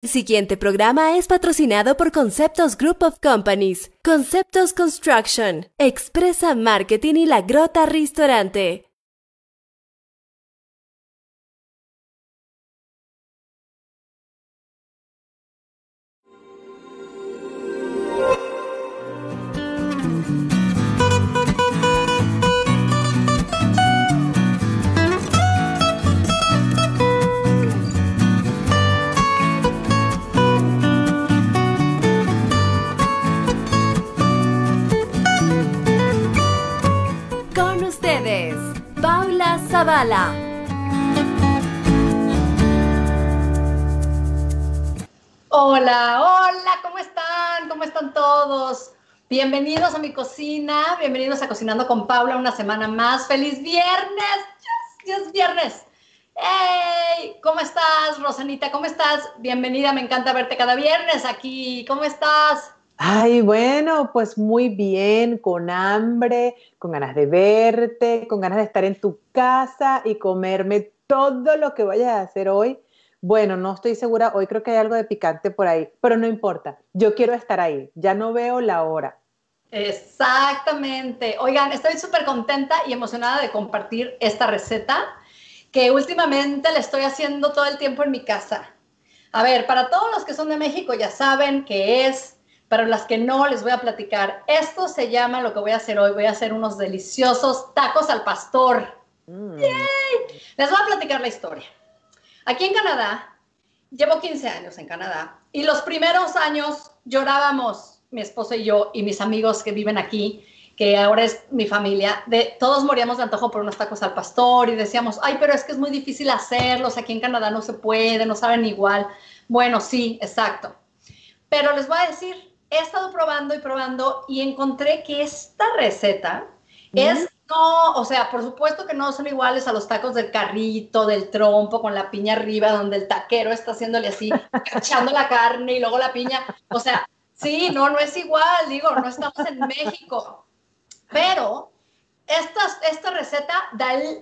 El siguiente programa es patrocinado por Conceptos Group of Companies, Conceptos Construction, Expresa Marketing y La Grotta Ristorante. Paula Zavala. Hola, hola, ¿cómo están? ¿Cómo están todos? Bienvenidos a mi cocina, bienvenidos a Cocinando con Paula una semana más. ¡Feliz viernes! ¡Ya es viernes! ¡Hey! ¿Cómo estás, Rosanita? ¿Cómo estás? Bienvenida, me encanta verte cada viernes aquí. ¿Cómo estás? Ay, bueno, pues muy bien, con hambre, con ganas de verte, con ganas de estar en tu casa y comerme todo lo que vayas a hacer hoy. Bueno, no estoy segura, hoy creo que hay algo de picante por ahí, pero no importa, yo quiero estar ahí, ya no veo la hora. Exactamente. Oigan, estoy súper contenta y emocionada de compartir esta receta que últimamente la estoy haciendo todo el tiempo en mi casa. A ver, para todos los que son de México ya saben que es... Para las que no, les voy a platicar. Esto se llama lo que voy a hacer hoy. Voy a hacer unos deliciosos tacos al pastor. ¡Yay! Les voy a platicar la historia. Aquí en Canadá, llevo 15 años en Canadá. Y los primeros años llorábamos, mi esposo y yo, y mis amigos que viven aquí, que ahora es mi familia, todos moríamos de antojo por unos tacos al pastor. Y decíamos, ay, pero es que es muy difícil hacerlos. Aquí en Canadá no se puede, no saben igual. Bueno, sí, exacto. Pero les voy a decir... He estado probando y probando y encontré que esta receta es, no, o sea, por supuesto que no son iguales a los tacos del carrito, del trompo, con la piña arriba, donde el taquero está haciéndole así, echando la carne y luego la piña. O sea, sí, no, no es igual, digo, no estamos en México. Pero esta receta da el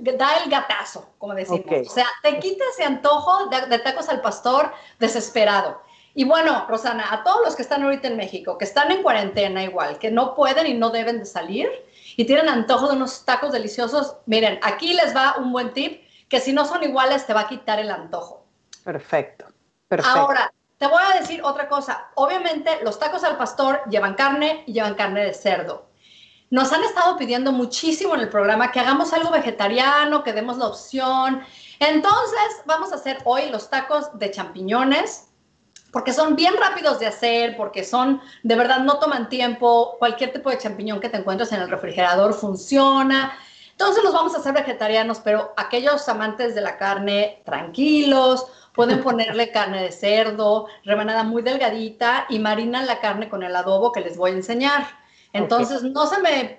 gatazo, como decimos. Okay. O sea, te quita ese antojo de tacos al pastor desesperado. Y bueno, Rosana, a todos los que están ahorita en México, que están en cuarentena igual, que no pueden y no deben de salir y tienen antojo de unos tacos deliciosos, miren, aquí les va un buen tip que si no son iguales te va a quitar el antojo. Perfecto, perfecto. Ahora, te voy a decir otra cosa. Obviamente, los tacos al pastor llevan carne y llevan carne de cerdo. Nos han estado pidiendo muchísimo en el programa que hagamos algo vegetariano, que demos la opción. Entonces, vamos a hacer hoy los tacos de champiñones, porque son bien rápidos de hacer, porque son, de verdad, no toman tiempo. Cualquier tipo de champiñón que te encuentres en el refrigerador funciona. Entonces los vamos a hacer vegetarianos, pero aquellos amantes de la carne, tranquilos, pueden ponerle carne de cerdo, rebanada muy delgadita, y marinan la carne con el adobo que les voy a enseñar. Entonces no se me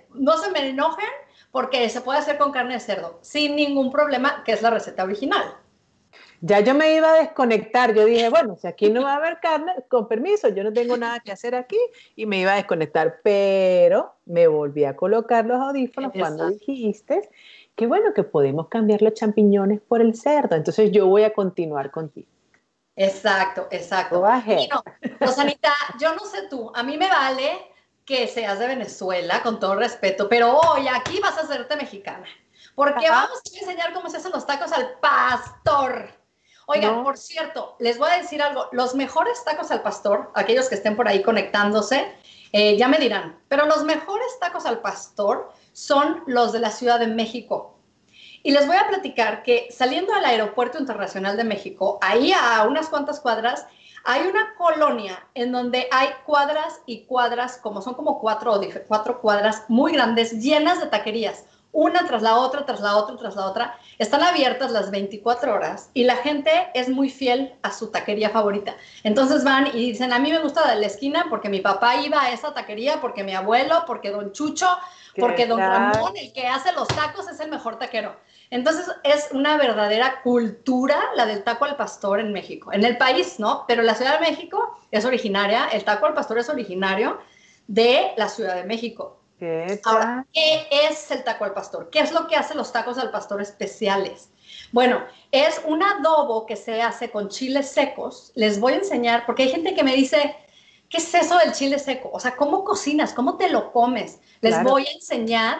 enojen, porque se puede hacer con carne de cerdo, sin ningún problema, que es la receta original. Ya yo me iba a desconectar, yo dije, bueno, si aquí no va a haber carne, con permiso, yo no tengo nada que hacer aquí, y me iba a desconectar, pero me volví a colocar los audífonos cuando dijiste que bueno, que podemos cambiar los champiñones por el cerdo, entonces yo voy a continuar contigo. Exacto, exacto. Bueno, Rosanita, yo no sé tú, a mí me vale que seas de Venezuela, con todo respeto, pero hoy aquí vas a hacerte mexicana, porque vamos a enseñar cómo se hacen los tacos al pastor. Oigan, por cierto, les voy a decir algo. Los mejores tacos al pastor, aquellos que estén por ahí conectándose, ya me dirán. Pero los mejores tacos al pastor son los de la Ciudad de México. Y les voy a platicar que saliendo del Aeropuerto Internacional de México, ahí a unas cuantas cuadras, hay una colonia en donde hay cuadras y cuadras, como son como cuatro cuadras muy grandes, llenas de taquerías. Una tras la otra, tras la otra, tras la otra. Están abiertas las 24 horas y la gente es muy fiel a su taquería favorita. Entonces van y dicen, a mí me gusta de la esquina porque mi papá iba a esa taquería, porque mi abuelo, porque don Chucho, porque don Ramón, el que hace los tacos, es el mejor taquero. Entonces es una verdadera cultura la del taco al pastor en México. En el país, ¿no? Pero la Ciudad de México es originaria, el taco al pastor es originario de la Ciudad de México. Ahora, ¿qué es el taco al pastor? ¿Qué es lo que hace los tacos al pastor especiales? Bueno, es un adobo que se hace con chiles secos. Les voy a enseñar, porque hay gente que me dice, ¿qué es eso del chile seco? O sea, ¿cómo cocinas? ¿Cómo te lo comes? Les Claro. voy a enseñar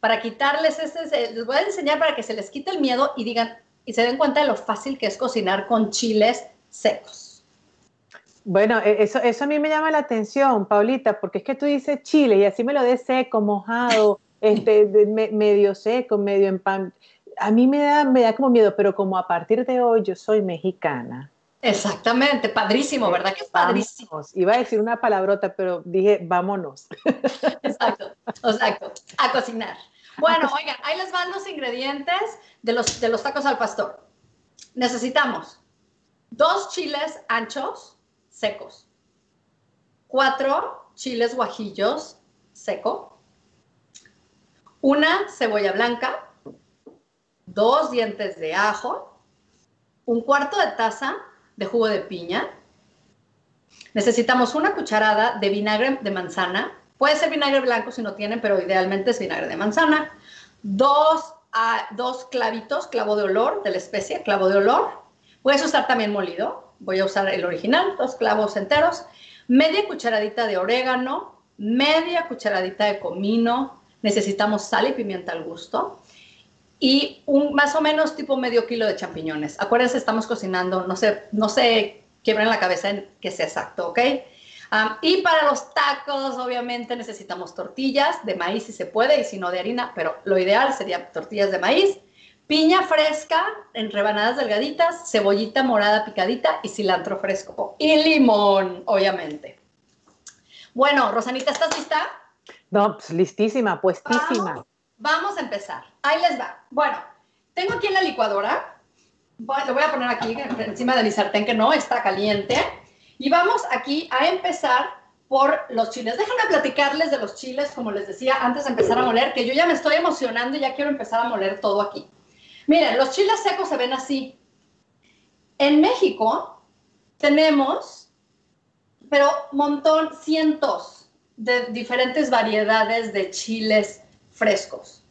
para quitarles ese... Les voy a enseñar para que se les quite el miedo y digan y se den cuenta de lo fácil que es cocinar con chiles secos. Bueno, eso a mí me llama la atención, Paulita, porque es que tú dices chile y así me lo des seco, mojado, medio seco, medio en pan. A mí me da como miedo, pero como a partir de hoy yo soy mexicana. Exactamente, padrísimo, ¿verdad? Que es padrísimo. Vámonos. Iba a decir una palabrota, pero dije, vámonos. Exacto, a cocinar. Bueno, oigan, ahí les van los ingredientes de los tacos al pastor. Necesitamos 2 chiles anchos secos, 4 chiles guajillos seco, 1 cebolla blanca, 2 dientes de ajo, 1/4 de taza de jugo de piña. Necesitamos 1 cucharada de vinagre de manzana. Puede ser vinagre blanco si no tienen, pero idealmente es vinagre de manzana. 2 clavitos, clavo de olor, de la especie, clavo de olor. Puedes usar también molido. Voy a usar el original, 2 clavos enteros. Media cucharadita de orégano, media cucharadita de comino. Necesitamos sal y pimienta al gusto. Y más o menos tipo medio kilo de champiñones. Acuérdense, estamos cocinando, no se quiebren la cabeza en que sea exacto, ¿ok? Y para los tacos, obviamente, necesitamos tortillas de maíz si se puede y si no de harina, pero lo ideal sería tortillas de maíz, piña fresca en rebanadas delgaditas, cebollita morada picadita y cilantro fresco. Y limón, obviamente. Bueno, Rosanita, ¿estás lista? No, pues, listísima, puestísima. Vamos a empezar. Ahí les va. Bueno, tengo aquí en la licuadora. Lo voy a poner aquí encima de mi sartén que no está caliente. Y vamos aquí a empezar por los chiles. Déjenme platicarles de los chiles, como les decía, antes de empezar a moler, que yo ya me estoy emocionando y ya quiero empezar a moler todo aquí. Miren, los chiles secos se ven así. En México tenemos, pero cientos de diferentes variedades de chiles frescos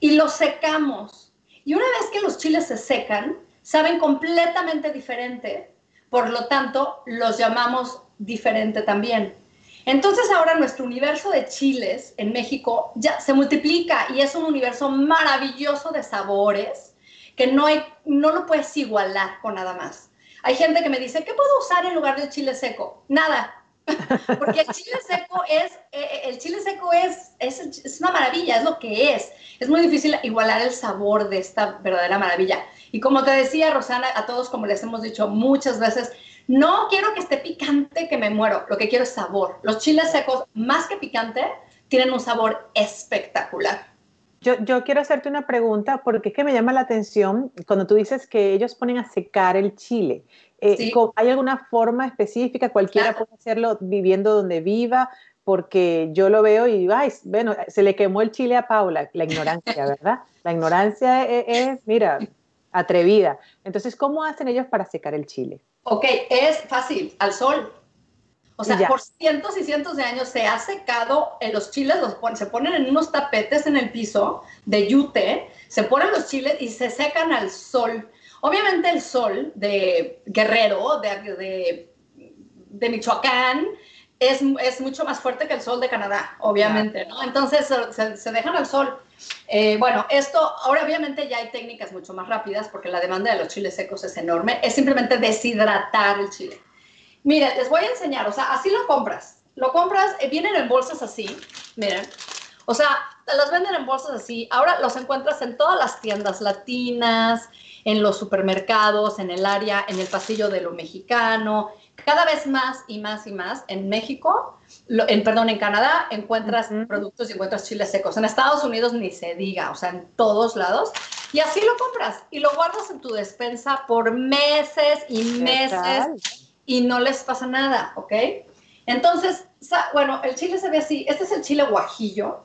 y los secamos, y una vez que los chiles se secan saben completamente diferente, por lo tanto los llamamos diferente también. Entonces ahora nuestro universo de chiles en México ya se multiplica y es un universo maravilloso de sabores que no lo puedes igualar con nada más. Hay gente que me dice, ¿qué puedo usar en lugar del chile seco? Nada. Porque el chile seco es una maravilla, es lo que es. Es muy difícil igualar el sabor de esta verdadera maravilla. Y como te decía, Rosana, a todos, como les hemos dicho muchas veces, no quiero que esté picante que me muero, lo que quiero es sabor. Los chiles secos, más que picante, tienen un sabor espectacular. Yo quiero hacerte una pregunta, porque es que me llama la atención cuando tú dices que ellos ponen a secar el chile. Sí. ¿Hay alguna forma específica? Cualquiera Claro. puede hacerlo viviendo donde viva, porque yo lo veo y digo, ay, bueno, se le quemó el chile a Paula, la ignorancia, ¿verdad? La ignorancia es, mira, atrevida. Entonces, ¿cómo hacen ellos para secar el chile? Ok, es fácil, al sol. O sea, por cientos y cientos de años se ha secado, los chiles se ponen en unos tapetes en el piso de yute, se ponen los chiles y se secan al sol. Obviamente el sol de Guerrero, de Michoacán, es mucho más fuerte que el sol de Canadá, obviamente, ¿no? Entonces se dejan al sol. Bueno, esto, ahora obviamente ya hay técnicas mucho más rápidas porque la demanda de los chiles secos es enorme. Es simplemente deshidratar el chile. Miren, les voy a enseñar, o sea, así lo compras. Lo compras, vienen en bolsas así, miren. O sea, los venden en bolsas así. Ahora los encuentras en todas las tiendas latinas, en los supermercados, en el área, en el pasillo de lo mexicano. Cada vez más y más y más en México, en Canadá, encuentras productos y encuentras chiles secos. En Estados Unidos ni se diga, o sea, en todos lados. Y así lo compras y lo guardas en tu despensa por meses y meses y no les pasa nada, ¿ok? Entonces, bueno, el chile se ve así. Este es el chile guajillo.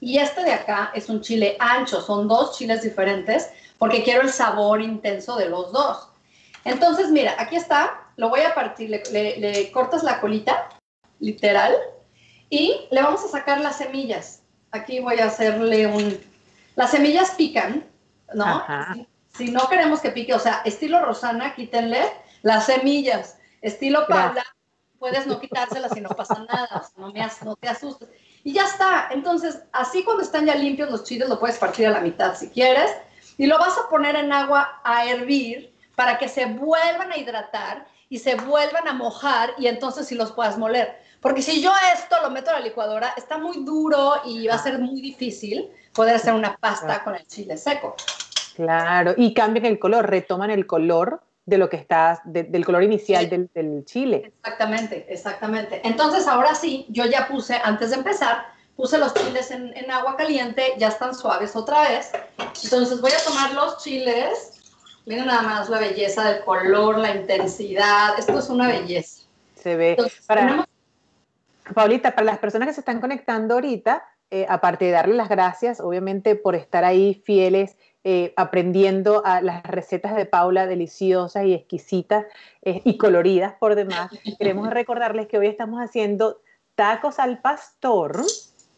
Y este de acá es un chile ancho, son 2 chiles diferentes porque quiero el sabor intenso de los dos. Entonces, mira, aquí está, lo voy a partir, le cortas la colita, literal, y le vamos a sacar las semillas. Aquí voy a hacerle las semillas pican, ¿no? Ajá. Si no queremos que pique, o sea, estilo Rosana, quítenle las semillas. Estilo Paula, puedes no quitárselas y no pasa nada, no te asustes. Y ya está. Entonces, así cuando están ya limpios los chiles, lo puedes partir a la mitad si quieres. Y lo vas a poner en agua a hervir para que se vuelvan a hidratar y se vuelvan a mojar y entonces sí los puedas moler. Porque si yo esto lo meto a la licuadora, está muy duro y va a ser muy difícil poder hacer una pasta con el chile seco. Claro, y cambian el color, retoman el color de lo que está, del color inicial del chile. Exactamente, exactamente. Entonces ahora sí, yo ya puse, antes de empezar, puse los chiles en agua caliente, ya están suaves otra vez. Entonces voy a tomar los chiles. Miren nada más la belleza del color, la intensidad. Esto es una belleza. Se ve. Entonces, Paulita, para las personas que se están conectando ahorita, aparte de darle las gracias, obviamente, por estar ahí fieles, aprendiendo a las recetas de Paula, deliciosas y exquisitas y coloridas por demás, queremos recordarles que hoy estamos haciendo tacos al pastor,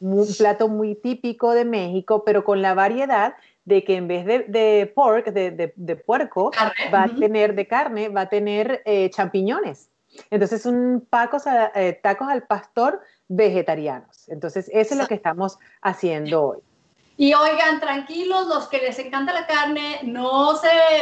un plato muy típico de México, pero con la variedad de que en vez de puerco, va a tener de carne, va a tener champiñones. Entonces, tacos al pastor vegetarianos. Entonces, eso es lo que estamos haciendo hoy. Y oigan, tranquilos, los que les encanta la carne, no se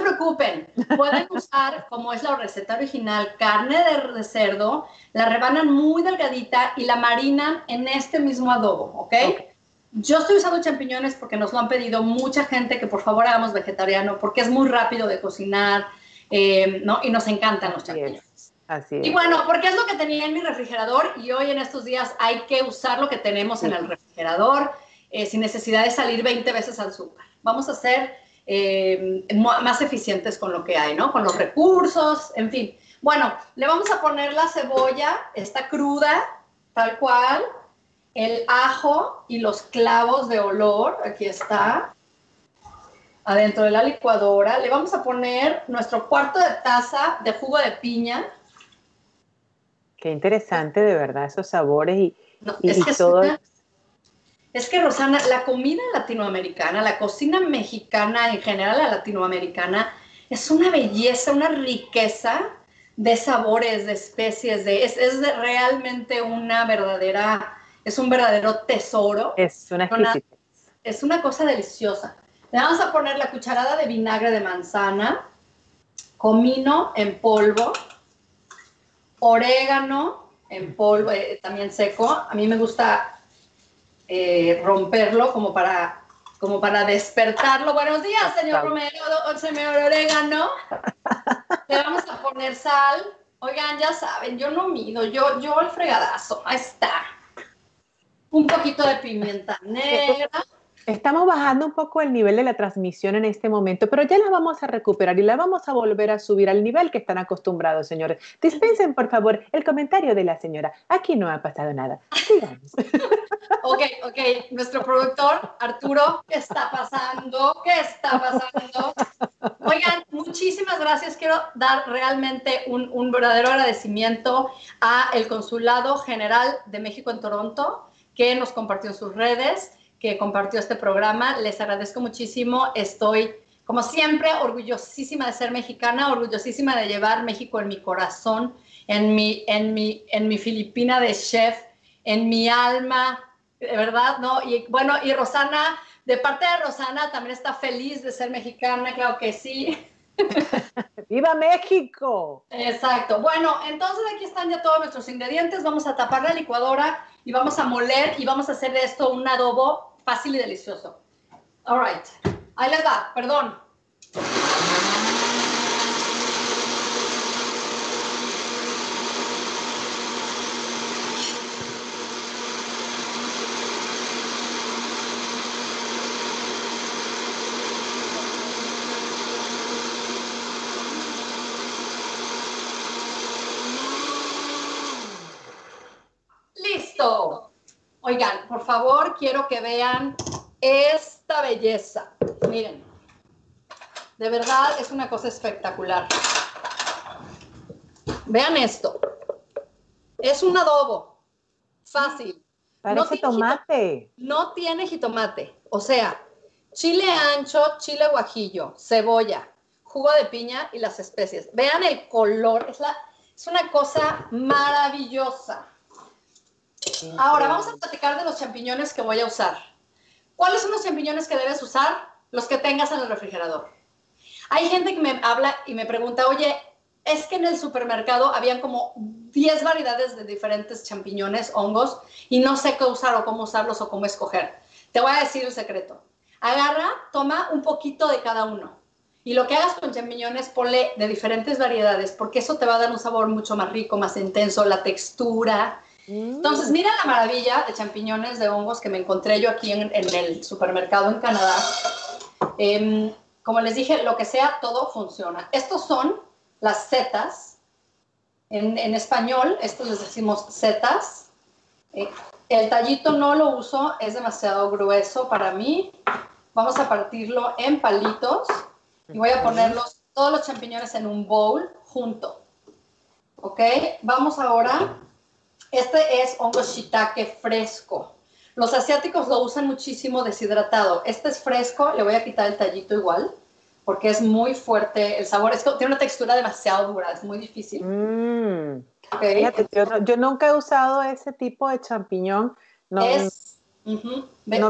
preocupen. Pueden usar, como es la receta original, carne de cerdo, la rebanan muy delgadita y la marinan en este mismo adobo, ¿ok? Yo estoy usando champiñones porque nos lo han pedido mucha gente, que por favor hagamos vegetariano, porque es muy rápido de cocinar, ¿no? Y nos encantan los champiñones. Así es. Y bueno, porque es lo que tenía en mi refrigerador y hoy en estos días hay que usar lo que tenemos en el refrigerador sin necesidad de salir 20 veces al súper. Vamos a ser más eficientes con lo que hay, ¿no? Con los recursos, en fin. Bueno, le vamos a poner la cebolla, está cruda, tal cual, el ajo y los clavos de olor, aquí está, adentro de la licuadora. Le vamos a poner nuestro cuarto de taza de jugo de piña. Qué interesante, de verdad, esos sabores Es que, Rosana, la comida latinoamericana, la cocina mexicana, en general la latinoamericana, es una belleza, una riqueza de sabores, de especies, realmente es un verdadero tesoro. Es una exquisitez. Es una cosa deliciosa. Le vamos a poner la cucharada de vinagre de manzana, comino en polvo, orégano en polvo, también seco. A mí me gusta romperlo como para despertarlo. Buenos días, señor Romero, señor orégano. Le vamos a poner sal. Oigan, ya saben, yo no mido, yo el fregadazo. Ahí está. Un poquito de pimienta negra. Estamos bajando un poco el nivel de la transmisión en este momento, pero ya la vamos a recuperar y la vamos a volver a subir al nivel que están acostumbrados, señores. Dispensen, por favor, el comentario de la señora. Aquí no ha pasado nada. Sigamos. Ok. Nuestro productor, Arturo, ¿qué está pasando? Oigan, muchísimas gracias. Quiero dar realmente un verdadero agradecimiento al Consulado General de México en Toronto, que nos compartió en sus redes, que compartió este programa. Les agradezco muchísimo. Estoy, como siempre, orgullosísima de ser mexicana, orgullosísima de llevar México en mi corazón, en mi Filipina de chef, en mi alma, de verdad, ¿no? Y bueno, y Rosana, de parte de Rosana, también está feliz de ser mexicana, claro que sí. ¡Viva México! Exacto. Bueno, entonces aquí están ya todos nuestros ingredientes. Vamos a tapar la licuadora y vamos a moler y vamos a hacer de esto un adobo fácil y delicioso. All right. Ahí les va, perdón. ¡Listo! Oigan, por favor, quiero que vean esta belleza. Miren, de verdad es una cosa espectacular. Vean esto. Es un adobo fácil. Parece tomate. No tiene jitomate. O sea, Chile ancho, chile guajillo, cebolla, jugo de piña y las especies. Vean el color, es una cosa maravillosa. Ahora vamos a platicar de los champiñones que voy a usar. ¿Cuáles son los champiñones que debes usar? Los que tengas en el refrigerador. Hay gente que me habla y me pregunta, oye, es que en el supermercado habían como 10 variedades de diferentes champiñones, hongos, y no sé qué usar o cómo usarlos o cómo escoger. Te voy a decir un secreto. Agarra, toma un poquito de cada uno. Y lo que hagas con champiñones, ponle de diferentes variedades, porque eso te va a dar un sabor mucho más rico, más intenso, la textura. Entonces, mira la maravilla de champiñones, de hongos que me encontré yo aquí en el supermercado en Canadá. Como les dije, lo que sea, todo funciona. Estos son las setas. En español, estos les decimos setas. El tallito no lo uso, es demasiado grueso para mí. Vamos a partirlo en palitos y voy a ponerlos, todos los champiñones en un bowl junto. ¿Ok? Vamos ahora. Este es hongo shiitake fresco. Los asiáticos lo usan muchísimo deshidratado. Este es fresco, le voy a quitar el tallito igual, porque es muy fuerte el sabor. Es que tiene una textura demasiado dura, es muy difícil. Okay. Fíjate, yo nunca he usado ese tipo de champiñón. No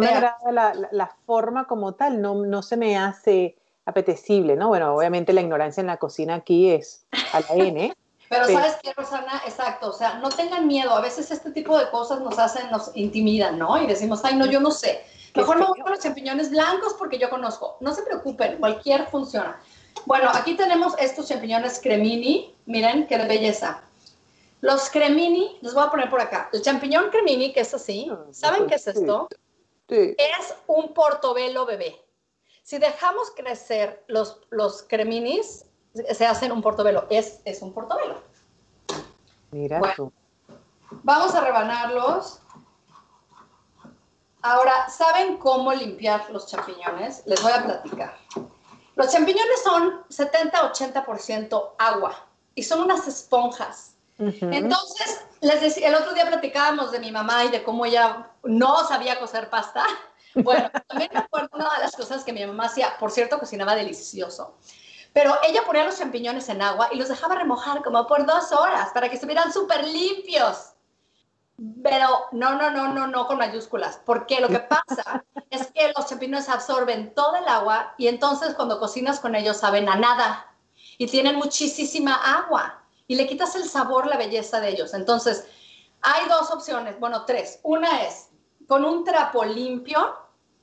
me agrada la forma como tal, no se me hace apetecible, ¿no? Bueno, obviamente la ignorancia en la cocina aquí es a la N, ¿eh? Pero ¿sabes qué, Rosana? Exacto, o sea, no tengan miedo. A veces este tipo de cosas nos intimidan, ¿no? Y decimos, ay, no, yo no sé. Mejor me voy con los champiñones blancos porque yo conozco. No se preocupen, cualquier funciona. Bueno, aquí tenemos estos champiñones cremini. Miren, qué belleza. Los cremini, los voy a poner por acá. El champiñón cremini, que es así, ¿saben qué es esto? Sí. Es un portobelo bebé. Si dejamos crecer los creminis, se hacen un portobelo. Es un portobelo. Mira tú. Vamos a rebanarlos. Ahora, ¿saben cómo limpiar los champiñones? Les voy a platicar. Los champiñones son 70-80% agua y son unas esponjas. Entonces, les decía, el otro día platicábamos de mi mamá y de cómo ella no sabía cocer pasta. Bueno, también me acuerdo una de las cosas que mi mamá hacía. Por cierto, cocinaba delicioso. Pero ella ponía los champiñones en agua y los dejaba remojar como por 2 horas para que estuvieran súper limpios. Pero no con mayúsculas, porque lo que pasa es que los champiñones absorben todo el agua y entonces cuando cocinas con ellos saben a nada y tienen muchísima agua y le quitas el sabor, la belleza de ellos. Entonces, hay 2 opciones, bueno, 3. Una es con un trapo limpio,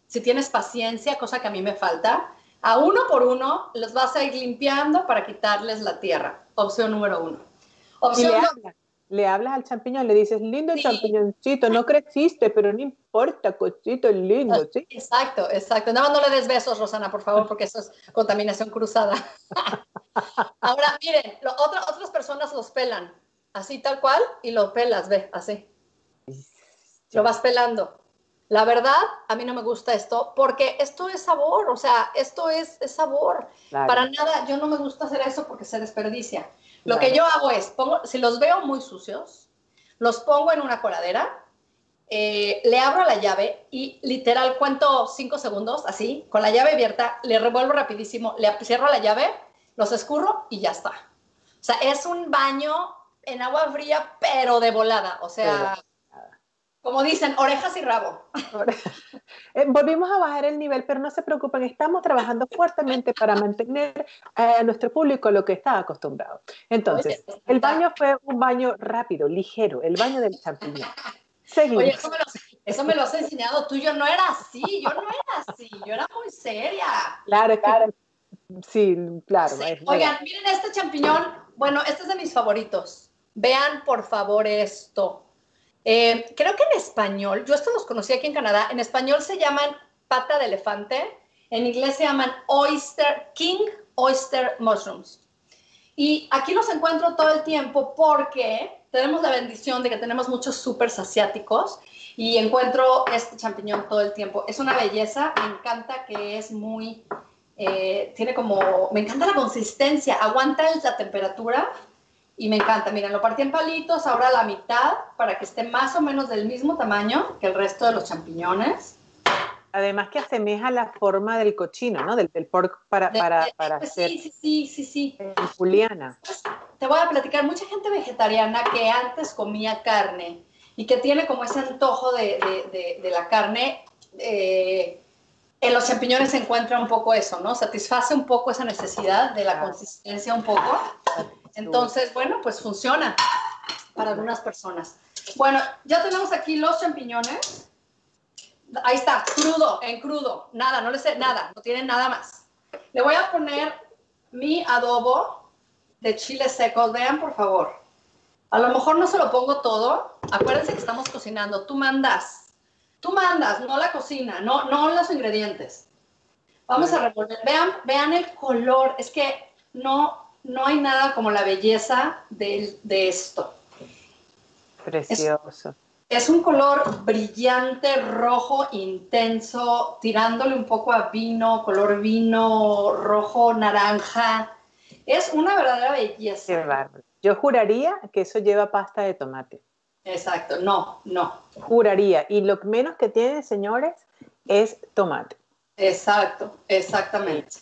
si tienes paciencia, cosa que a mí me falta. A uno por uno los vas a ir limpiando para quitarles la tierra. Opción número 1. Opción le hablas al champiñón, le dices, lindo champiñoncito, no creciste, pero no importa, cosito lindo, ¿sí? Exacto. Nada más no le des besos, Rosana, por favor, porque eso es contaminación cruzada. Ahora, miren, otras personas los pelan, así tal cual, y los pelas, ve, así. Lo vas pelando. La verdad, a mí no me gusta esto, porque esto es sabor, o sea, esto es sabor. Claro. Para nada, yo no me gusta hacer eso porque se desperdicia. Lo que yo hago es, si los veo muy sucios, los pongo en una coladera, le abro la llave y literal cuento 5 segundos, así, con la llave abierta, le revuelvo rapidísimo, le cierro la llave, los escurro y ya está. O sea, es un baño en agua fría, pero de volada, o sea... Pero... Como dicen, orejas y rabo. Volvimos a bajar el nivel, pero no se preocupen, estamos trabajando fuertemente para mantener a nuestro público lo que está acostumbrado. Entonces, el baño fue un baño rápido, ligero, el baño del champiñón. Seguimos. Oye, eso me lo has enseñado tú, yo no era así, yo era muy seria. Claro. Sí, claro. Sí. Oigan, miren este champiñón, bueno, este es de mis favoritos. Vean, por favor, esto. Creo que en español, yo estos los conocí aquí en Canadá, en español se llaman pata de elefante, en inglés se llaman king oyster mushrooms. Y aquí los encuentro todo el tiempo porque tenemos la bendición de que tenemos muchos supers asiáticos y encuentro este champiñón todo el tiempo. Es una belleza, me encanta que es muy, tiene como, me encanta la consistencia, aguanta la temperatura. Y me encanta, miren, lo partí en palitos, ahora la mitad, para que esté más o menos del mismo tamaño que el resto de los champiñones. Además que asemeja la forma del cochino, ¿no? Del pork para pues hacer... Sí. Juliana. Te voy a platicar, mucha gente vegetariana que antes comía carne y que tiene como ese antojo de la carne, en los champiñones se encuentra un poco eso, ¿no? Satisface un poco esa necesidad de la consistencia un poco. Entonces, bueno, pues funciona para algunas personas. Bueno, ya tenemos aquí los champiñones. Ahí está, crudo, en crudo. Nada, no le sé, nada, no tiene nada más. Le voy a poner mi adobo de chile seco. Vean, por favor. A lo mejor no se lo pongo todo. Acuérdense que estamos cocinando. Tú mandas, no la cocina, no los ingredientes. Vamos a revolver. Vean el color. Es que no hay nada como la belleza de esto. Precioso. Es un color brillante, rojo, intenso, tirándole un poco a vino, color vino, rojo, naranja. Es una verdadera belleza. Qué bárbaro. Yo juraría que eso lleva pasta de tomate. Exacto, no. Juraría. Y lo menos que tiene, señores, es tomate. Exacto, exactamente.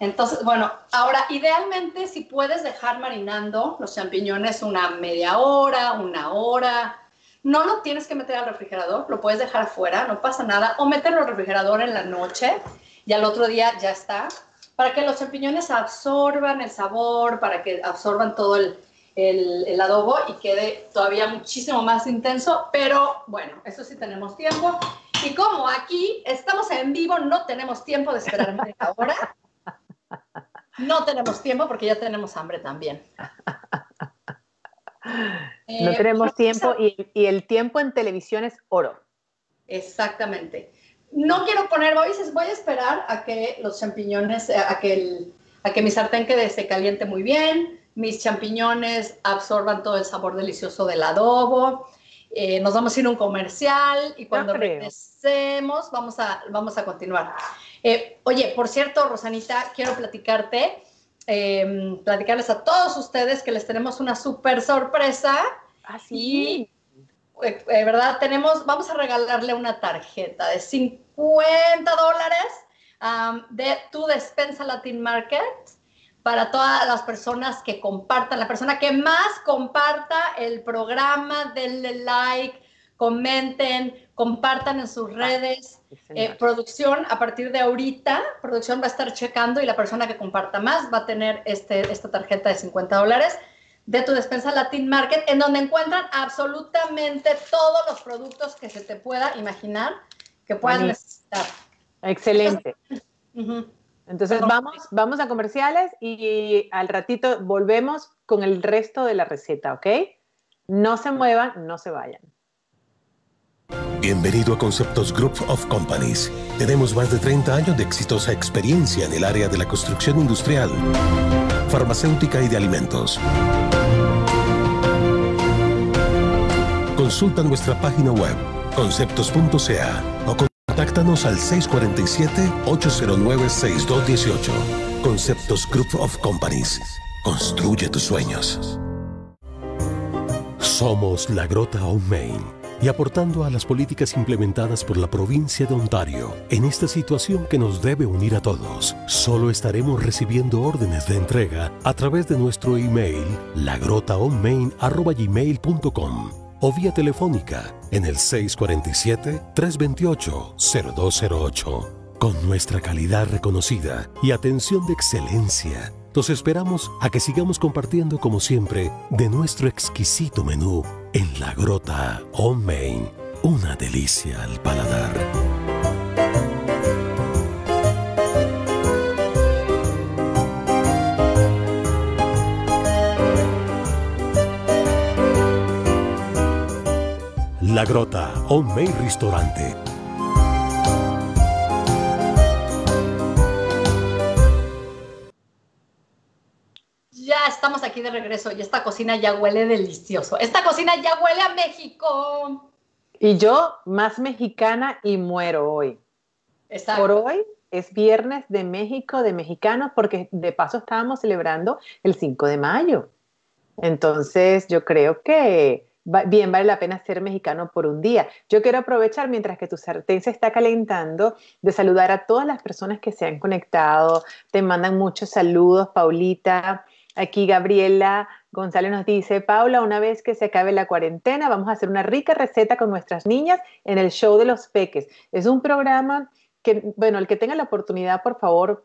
Entonces, bueno, ahora idealmente si puedes dejar marinando los champiñones una media hora, una hora. No lo tienes que meter al refrigerador, lo puedes dejar afuera, no pasa nada. O meterlo al refrigerador en la noche y al otro día ya está. Para que los champiñones absorban el sabor, para que absorban todo el adobo y quede todavía muchísimo más intenso. Pero bueno, eso sí tenemos tiempo. Y como aquí estamos en vivo, no tenemos tiempo de esperar media hora. No tenemos tiempo porque ya tenemos hambre también. No tenemos tiempo y el tiempo en televisión es oro. Exactamente. No quiero poner, voy a esperar a que los champiñones, a que mi sartén se caliente muy bien, mis champiñones absorban todo el sabor delicioso del adobo, nos vamos a ir a un comercial y cuando regresemos vamos a continuar. Oye, por cierto, Rosanita, quiero platicarles a todos ustedes que les tenemos una súper sorpresa. Así. Y, ¿verdad? Vamos a regalarle una tarjeta de $50 de Tu Despensa Latin Market para todas las personas que compartan, la persona que más comparta el programa, denle like, comenten, compartan en sus redes. Producción, a partir de ahorita, producción va a estar checando y la persona que comparta más va a tener esta tarjeta de $50 de Tu Despensa Latin Market, en donde encuentran absolutamente todos los productos que se te pueda imaginar que puedas necesitar. Excelente. Entonces vamos a comerciales y al ratito volvemos con el resto de la receta, ¿ok? No se muevan, no se vayan. Bienvenido a Conceptos Group of Companies. Tenemos más de 30 años de exitosa experiencia en el área de la construcción industrial, farmacéutica y de alimentos. Consulta nuestra página web conceptos.ca o contáctanos al 647-809-6218. Conceptos Group of Companies. Construye tus sueños. Somos La Grotta Homemain. Y aportando a las políticas implementadas por la provincia de Ontario, en esta situación que nos debe unir a todos, solo estaremos recibiendo órdenes de entrega a través de nuestro email lagrottaonmain@gmail.com o vía telefónica en el 647-328-0208. Con nuestra calidad reconocida y atención de excelencia, los esperamos a que sigamos compartiendo, como siempre, de nuestro exquisito menú en La Grotta Homemain. Una delicia al paladar. La Grotta Homemain Ristorante. Estamos aquí de regreso y esta cocina ya huele delicioso. Esta cocina ya huele a México. Y yo, más mexicana y muero hoy. Exacto. Por hoy es viernes de México, de mexicanos, porque de paso estábamos celebrando el 5 de mayo. Entonces yo creo que bien vale la pena ser mexicano por un día. Yo quiero aprovechar, mientras que tu sartén se está calentando, de saludar a todas las personas que se han conectado. Te mandan muchos saludos, Paulita. Aquí Gabriela González nos dice, Paula, una vez que se acabe la cuarentena, vamos a hacer una rica receta con nuestras niñas en el show de los peques. Es un programa que, bueno, el que tenga la oportunidad, por favor,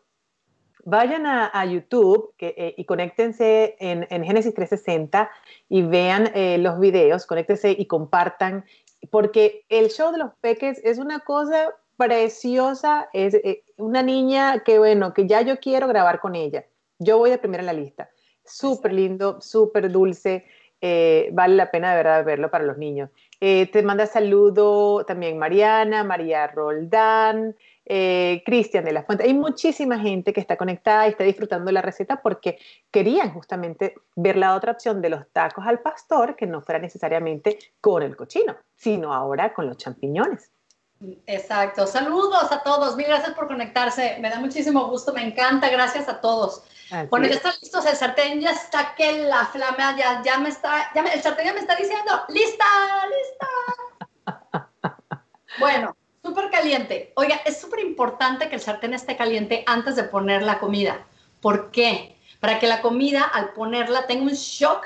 vayan a YouTube y conéctense en Génesis 360 y vean los videos, conéctense y compartan, porque el show de los peques es una cosa preciosa, es una niña que, bueno, que ya yo quiero grabar con ella. Yo voy de primera en la lista. Súper lindo, súper dulce, vale la pena de verdad verlo para los niños. Te manda saludo también Mariana, María Roldán, Cristian de la Fuente. Hay muchísima gente que está conectada y está disfrutando de la receta porque querían justamente ver la otra opción de los tacos al pastor, que no fuera necesariamente con el cochino, sino ahora con los champiñones. Exacto. Saludos a todos. Mil gracias por conectarse. Me da muchísimo gusto. Me encanta. Gracias a todos. Así bueno, ya están listos. El sartén ya está que la flama ya me está... el sartén ya me está diciendo, ¡lista! ¡Lista! Bueno, súper caliente. Oiga, es súper importante que el sartén esté caliente antes de poner la comida. ¿Por qué? Para que la comida, al ponerla, tenga un shock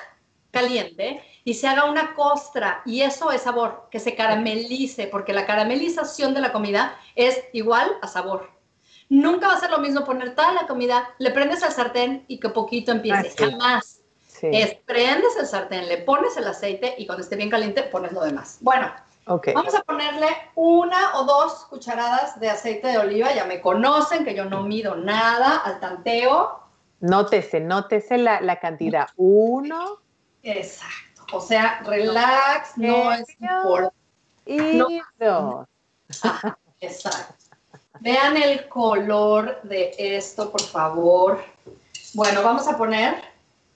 caliente y se haga una costra, y eso es sabor, que se caramelice, porque la caramelización de la comida es igual a sabor. Nunca va a ser lo mismo poner toda la comida, le prendes al sartén y que poquito empiece, jamás. Sí. Prendes el sartén, le pones el aceite y cuando esté bien caliente pones lo demás. Bueno, okay. Vamos a ponerle 1 o 2 cucharadas de aceite de oliva, ya me conocen que yo no mido nada, al tanteo. Nótese la cantidad, 1... Exacto, o sea, relax, no es importante. Y 2. Ah, exacto. Vean el color de esto, por favor. Bueno, vamos a poner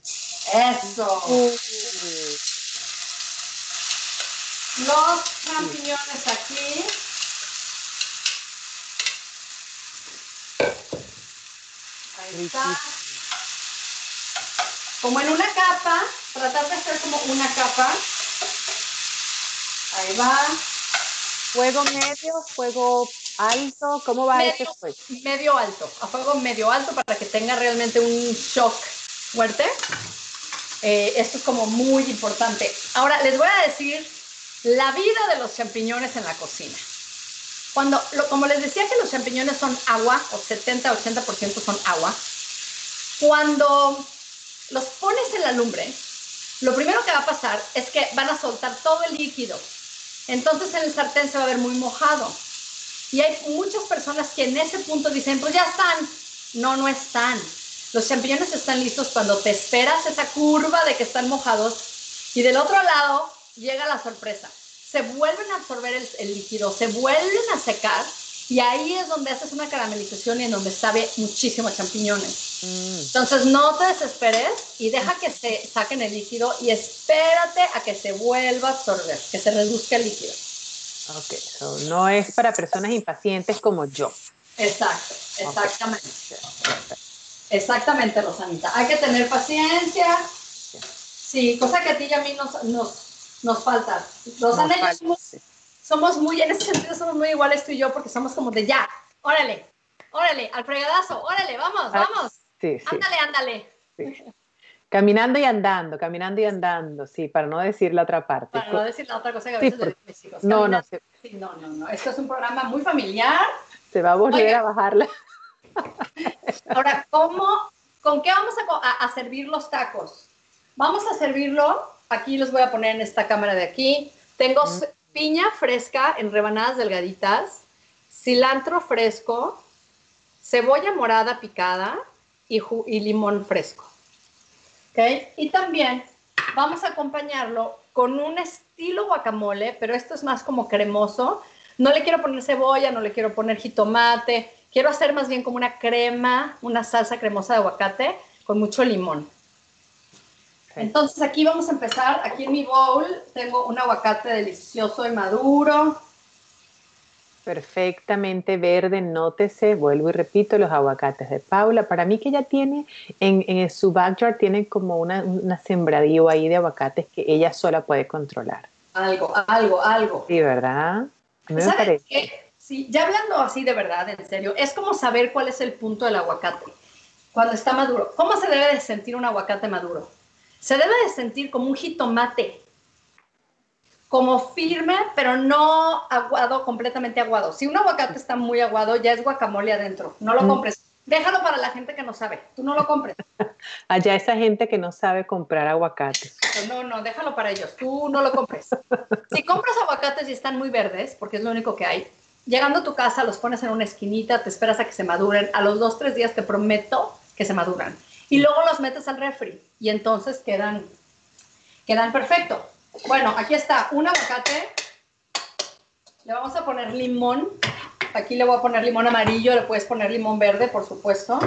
eso. Los champiñones aquí. Ahí está. Como en una capa. Tratar de hacer como una capa. Ahí va. ¿Fuego medio, fuego alto? ¿Cómo va medio, este fuego? Medio alto. A fuego medio alto para que tenga realmente un shock fuerte. Esto es como muy importante. Ahora, les voy a decir la vida de los champiñones en la cocina. Como les decía que los champiñones son agua, o 70-80% son agua. Cuando los pones en la lumbre, lo primero que va a pasar es que van a soltar todo el líquido. Entonces el sartén se va a ver muy mojado. Y hay muchas personas que en ese punto dicen, pues ya están. No, no están. Los champiñones están listos cuando te esperas esa curva de que están mojados. Y del otro lado llega la sorpresa. Se vuelven a absorber el líquido, se vuelven a secar. Y ahí es donde haces una caramelización y en donde sabe muchísimo champiñones. Entonces no te desesperes y deja que se saquen el líquido y espérate a que se vuelva a absorber, que se reduzca el líquido. Ok, so no es para personas impacientes como yo. Exacto, exactamente. Okay. Exactamente, Rosanita. Hay que tener paciencia. Sí, cosa que a ti y a mí nos falta. Rosanita, somos muy, en ese sentido, somos muy iguales tú y yo porque somos como de ya, órale, órale, al fregadazo, órale, vamos, vamos. Sí, sí. Ándale, ándale. Sí. Caminando y andando, sí, para no decir la otra parte. Para no decir la otra cosa que a veces le dicen mis hijos. No, no, sí, no, no, no. Esto es un programa muy familiar. Se va a volver a bajarla. Ahora, ¿con qué vamos a servir los tacos? Vamos a servirlo, aquí los voy a poner en esta cámara de aquí. Tengo... piña fresca en rebanadas delgaditas, cilantro fresco, cebolla morada picada y limón fresco. ¿Okay? Y también vamos a acompañarlo con un estilo guacamole, pero esto es más como cremoso. No le quiero poner cebolla, no le quiero poner jitomate. Quiero hacer más bien como una crema, una salsa cremosa de aguacate con mucho limón. Entonces aquí vamos a empezar, aquí en mi bowl tengo un aguacate delicioso y maduro, perfectamente verde, nótese, vuelvo y repito, los aguacates de Paula. Para mí que ella tiene, en su backyard tiene como una sembradío ahí de aguacates que ella sola puede controlar. Algo. Sí, ¿verdad? ¿Sabes qué? Sí, ya hablando así de verdad, en serio, es como saber cuál es el punto del aguacate cuando está maduro. ¿Cómo se debe de sentir un aguacate maduro? Se debe de sentir como un jitomate, como firme, pero no aguado, completamente aguado. Si un aguacate está muy aguado, ya es guacamole adentro. No lo compres. Déjalo para la gente que no sabe. Tú no lo compres. Allá esa gente que no sabe comprar aguacates. No, déjalo para ellos. Tú no lo compres. Si compras aguacates y están muy verdes, porque es lo único que hay, llegando a tu casa los pones en una esquinita, te esperas a que se maduren. A los 2-3 días te prometo que se maduran. Y luego los metes al refri y entonces quedan perfecto. Bueno, aquí está un aguacate, le vamos a poner limón, aquí le voy a poner limón amarillo, le puedes poner limón verde, por supuesto.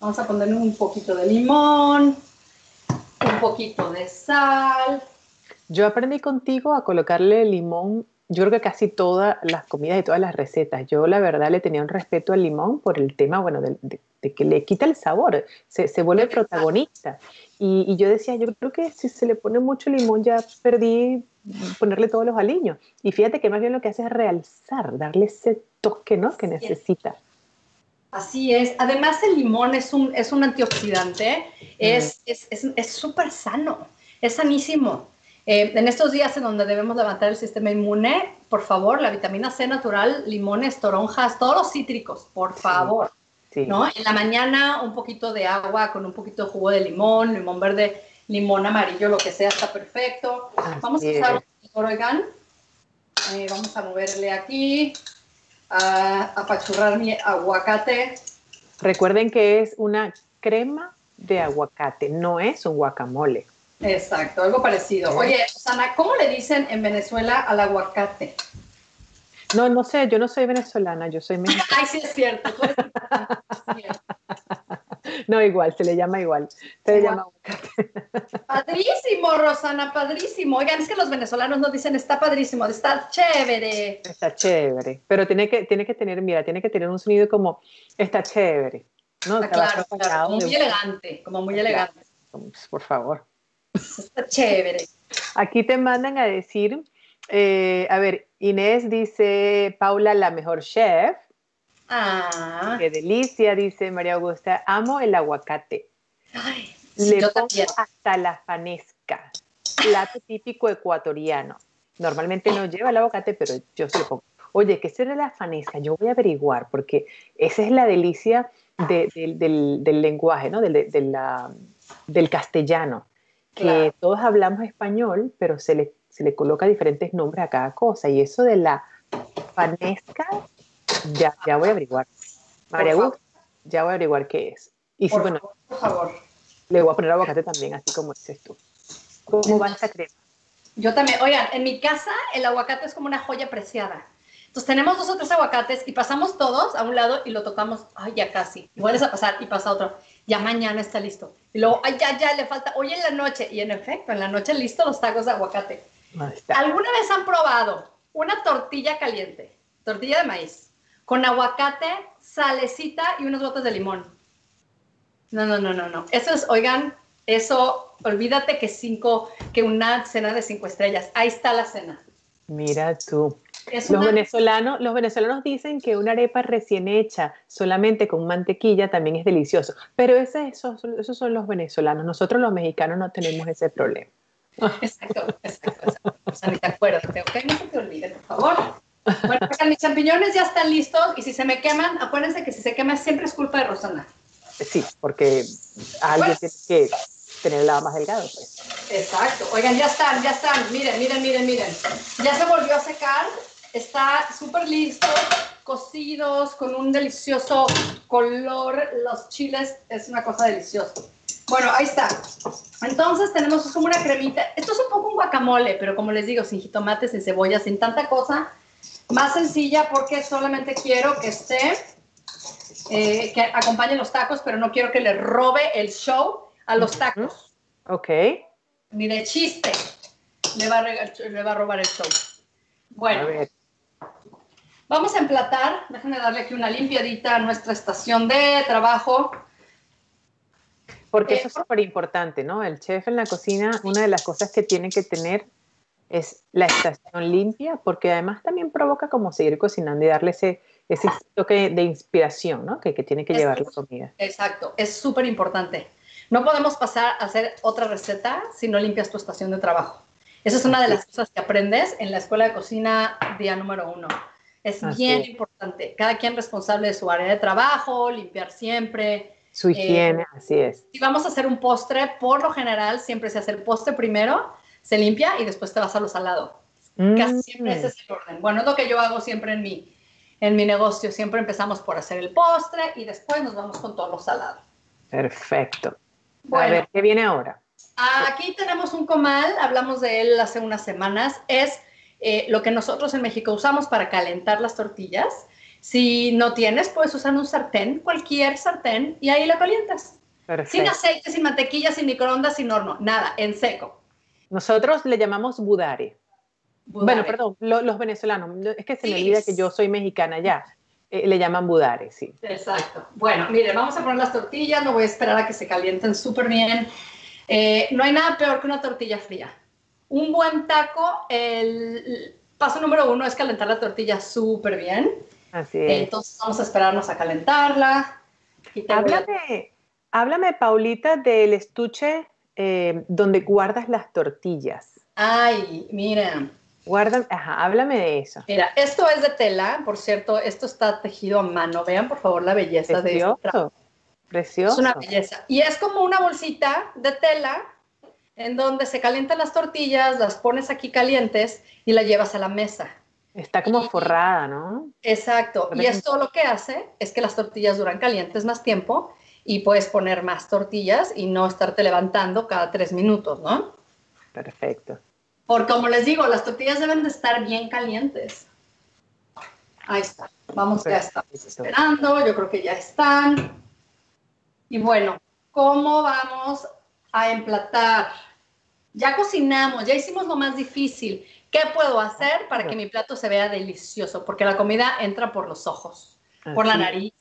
Vamos a ponerle un poquito de limón, un poquito de sal. Yo aprendí contigo a colocarle limón, yo creo que casi todas las comidas y todas las recetas. Yo la verdad le tenía un respeto al limón por el tema, bueno, de que le quita el sabor, se vuelve protagonista. Y yo decía, yo creo que si se le pone mucho limón ya perdí ponerle todos los aliños. Y fíjate que más bien lo que hace es realzar, darle ese toque, ¿no?, que necesita. Así es. Además el limón es un antioxidante, es súper sano, es sanísimo. En estos días en donde debemos levantar el sistema inmune, por favor, la vitamina C natural, limones, toronjas, todos los cítricos, por favor. Sí. ¿No? En la mañana un poquito de agua con un poquito de jugo de limón, limón verde, limón amarillo, lo que sea, está perfecto. Vamos a usar un orégano. Vamos a moverle aquí, a apachurrar mi aguacate. Recuerden que es una crema de aguacate, no es un guacamole. Exacto, algo parecido. Oye, Susana, ¿cómo le dicen en Venezuela al aguacate? No sé, yo no soy venezolana, yo soy mexicana. Ay, sí, es cierto. Tú eres mexicana. No, igual, se le llama igual. Se le llama aguacate. Padrísimo, Rosana, padrísimo. Oigan, es que los venezolanos nos dicen está padrísimo, está chévere. Está chévere, pero tiene que tener un sonido como está chévere, ¿no? Claro, como muy elegante. Pues, por favor. Está chévere. Aquí te mandan a decir... a ver, Inés dice, Paula, la mejor chef. Ah. Qué delicia, dice María Augusta. Amo el aguacate. Ay, sí, yo pongo también. Hasta la fanesca, plato típico ecuatoriano. Normalmente no lleva el aguacate, pero yo se lo pongo. Oye, ¿qué será la fanesca? Yo voy a averiguar, porque esa es la delicia del lenguaje, ¿no? Del castellano. Que claro, todos hablamos español, pero se le coloca diferentes nombres a cada cosa. Y eso de la fanesca, ya voy a averiguar. María Augusta, ya voy a averiguar qué es. Y si, bueno, por favor. Le voy a poner aguacate también, así como dices tú. ¿Cómo va esta crema? Yo también. Oigan, en mi casa el aguacate es como una joya preciada. Entonces tenemos 2 o 3 aguacates y pasamos todos a un lado y lo tocamos. Ay, ya casi. Y vuelves a pasar y pasa otro. Ya mañana está listo. Y luego, ay, ya, le falta. Hoy en la noche. Y en efecto, en la noche listo los tacos de aguacate. ¿Alguna vez han probado una tortilla caliente, tortilla de maíz, con aguacate, salecita y unas gotas de limón? No. Eso es, oigan, eso, olvídate que una cena de 5 estrellas. Ahí está la cena. Mira tú. Los venezolanos dicen que una arepa recién hecha solamente con mantequilla también es delicioso. Pero esos son los venezolanos. Nosotros los mexicanos no tenemos ese problema. Exacto. Rosanita, acuérdate, ¿ok? No se te olviden, por favor. Bueno, mis champiñones ya están listos y si se me queman, acuérdense que si se quema siempre es culpa de Rosana. Sí, porque alguien tiene que tener el lado más delgado, pues. Exacto. Oigan, ya están. Miren. Ya se volvió a secar. Está súper listo, cocidos, con un delicioso color. Los chiles es una cosa deliciosa. Bueno, ahí está. Entonces tenemos como una cremita. Esto es un poco un guacamole, pero como les digo, sin jitomate, sin cebolla, sin tanta cosa. Más sencilla porque solamente quiero que esté, que acompañe los tacos, pero no quiero que le robe el show a los tacos. Ok. Ni de chiste le va a robar el show. Bueno. A ver. Vamos a emplatar, déjenme darle aquí una limpiadita a nuestra estación de trabajo. Porque eso es súper importante, ¿no? El chef en la cocina, una de las cosas que tiene que tener es la estación limpia, porque además también provoca como seguir cocinando y darle ese toque de inspiración, ¿no? Que tiene que llevar la comida. Exacto, es súper importante. No podemos pasar a hacer otra receta si no limpias tu estación de trabajo. Esa es una de las cosas que aprendes en la escuela de cocina día número 1. Es bien importante. Cada quien responsable de su área de trabajo, limpiar siempre. Su higiene, así es. Si vamos a hacer un postre, por lo general siempre se hace el postre primero, se limpia y después te vas a lo salado. Casi siempre ese es el orden. Bueno, es lo que yo hago siempre en mi negocio. Siempre empezamos por hacer el postre y después nos vamos con todo lo salado. Perfecto. Bueno, a ver, ¿qué viene ahora? Aquí tenemos un comal, hablamos de él hace unas semanas. Es lo que nosotros en México usamos para calentar las tortillas. Si no tienes, puedes usar un sartén, cualquier sartén, y ahí la calientas. Perfecto. Sin aceite, sin mantequilla, sin microondas, sin horno, nada, en seco. Nosotros le llamamos budare. Bueno, perdón, los venezolanos. Es que se me olvida que yo soy mexicana ya. Le llaman budare, sí. Exacto. Bueno, mire, vamos a poner las tortillas, no voy a esperar a que se calienten súper bien. No hay nada peor que una tortilla fría. Un buen taco, el paso número 1 es calentar la tortilla súper bien. Así es. Entonces vamos a esperarnos a calentarla. Háblame, Paulita, del estuche donde guardas las tortillas. Ay, mira. Háblame de eso. Mira, esto es de tela, por cierto, esto está tejido a mano. Vean, por favor, la belleza de esto. Precioso. Es una belleza. Y es como una bolsita de tela en donde se calientan las tortillas, las pones aquí calientes y las llevas a la mesa. Está como forrada, ¿no? Exacto. Y esto lo que hace es que las tortillas duran calientes más tiempo y puedes poner más tortillas y no estarte levantando cada 3 minutos, ¿no? Perfecto. Porque, como les digo, las tortillas deben de estar bien calientes. Ahí está. Vamos, ya estamos esperando. Yo creo que ya están. Y bueno, ¿cómo vamos a emplatar? Ya cocinamos, ya hicimos lo más difícil. ¿Qué puedo hacer para que mi plato se vea delicioso? Porque la comida entra por los ojos, por la nariz,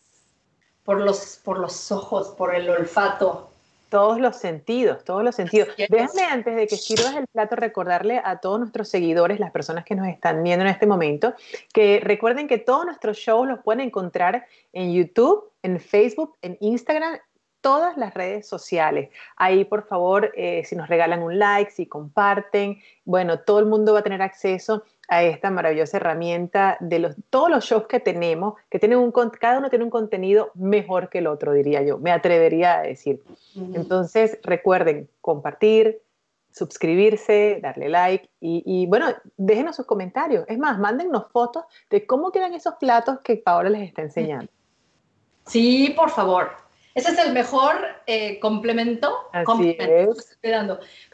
por los ojos, por el olfato. Todos los sentidos, todos los sentidos. Déjame, antes de que sirvas el plato, recordarle a todos nuestros seguidores, las personas que nos están viendo en este momento, que recuerden que todos nuestros shows los pueden encontrar en YouTube, en Facebook, en Instagram, todas las redes sociales. Ahí, por favor, si nos regalan un like, si comparten, bueno, todo el mundo va a tener acceso a esta maravillosa herramienta de todos los shows que tenemos, que tienen cada uno tiene un contenido mejor que el otro, diría yo, me atrevería a decir. Entonces, recuerden compartir, suscribirse, darle like y bueno, déjenos sus comentarios. Es más, mándennos fotos de cómo quedan esos platos que Paola les está enseñando. Sí, por favor. Ese es el mejor complemento. Pero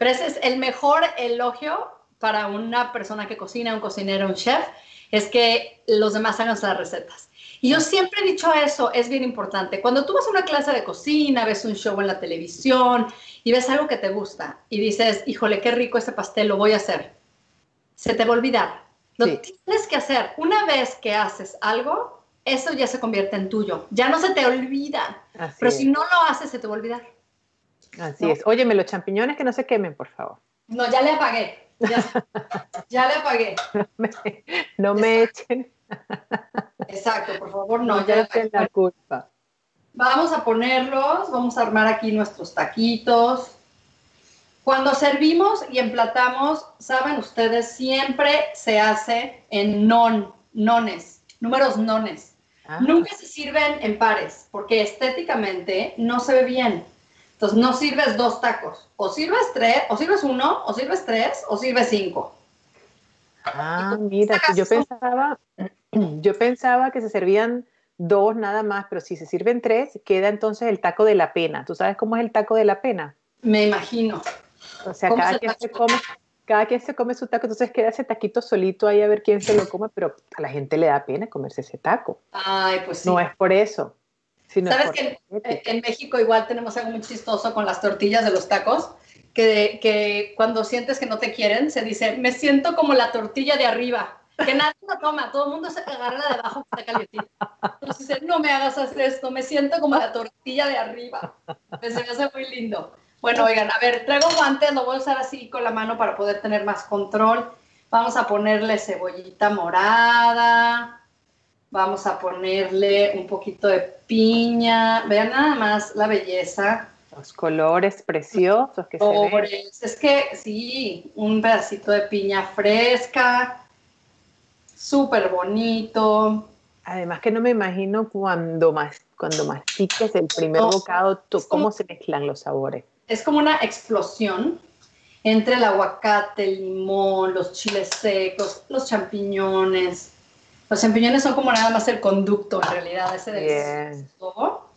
ese es el mejor elogio para una persona que cocina, un cocinero, un chef, es que los demás hagan sus recetas. Y yo siempre he dicho eso, es bien importante. Cuando tú vas a una clase de cocina, ves un show en la televisión y ves algo que te gusta y dices, híjole, qué rico ese pastel, lo voy a hacer. Se te va a olvidar. Lo tienes que hacer. Una vez que haces algo, eso ya se convierte en tuyo. Ya no se te olvida. Pero si no lo haces, se te va a olvidar. Así es. Óyeme, los champiñones que no se quemen, por favor. No, ya le apagué. Ya le apagué. No me echen. Exacto, por favor, no. Ya le echen la culpa. Vamos a ponerlos, vamos a armar aquí nuestros taquitos. Cuando servimos y emplatamos, saben ustedes, siempre se hace en nones, números nones. Nunca se sirven en pares, porque estéticamente no se ve bien. Entonces, no sirves 2 tacos. O sirves 3, o sirves 1, o sirves 3, o sirves 5. Mira, yo pensaba que se servían 2 nada más, pero si se sirven 3, queda entonces el taco de la pena. ¿Tú sabes cómo es el taco de la pena? Me imagino. O sea, cada quien se come su taco, entonces queda ese taquito solito ahí a ver quién se lo come, pero a la gente le da pena comerse ese taco. Ay, pues sí. No es por eso. ¿Sabes que en México igual tenemos algo muy chistoso con las tortillas de los tacos? Que cuando sientes que no te quieren, se dice, me siento como la tortilla de arriba. Que nadie la toma, todo el mundo se agarra la de abajo que está calientita. Entonces dice, no me hagas hacer esto, me siento como la tortilla de arriba. Pues se me hace muy lindo. Bueno, oigan, a ver, traigo guantes, lo voy a usar así con la mano para poder tener más control. Vamos a ponerle cebollita morada, vamos a ponerle un poquito de piña. Vean nada más la belleza. Los colores preciosos que se ven. Es que sí, un pedacito de piña fresca, súper bonito. Además que no me imagino cuando mastiques el primer bocado, cómo se mezclan los sabores. Es como una explosión entre el aguacate, el limón, los chiles secos, los champiñones. Los champiñones son como nada más el conducto en realidad, ese delicioso.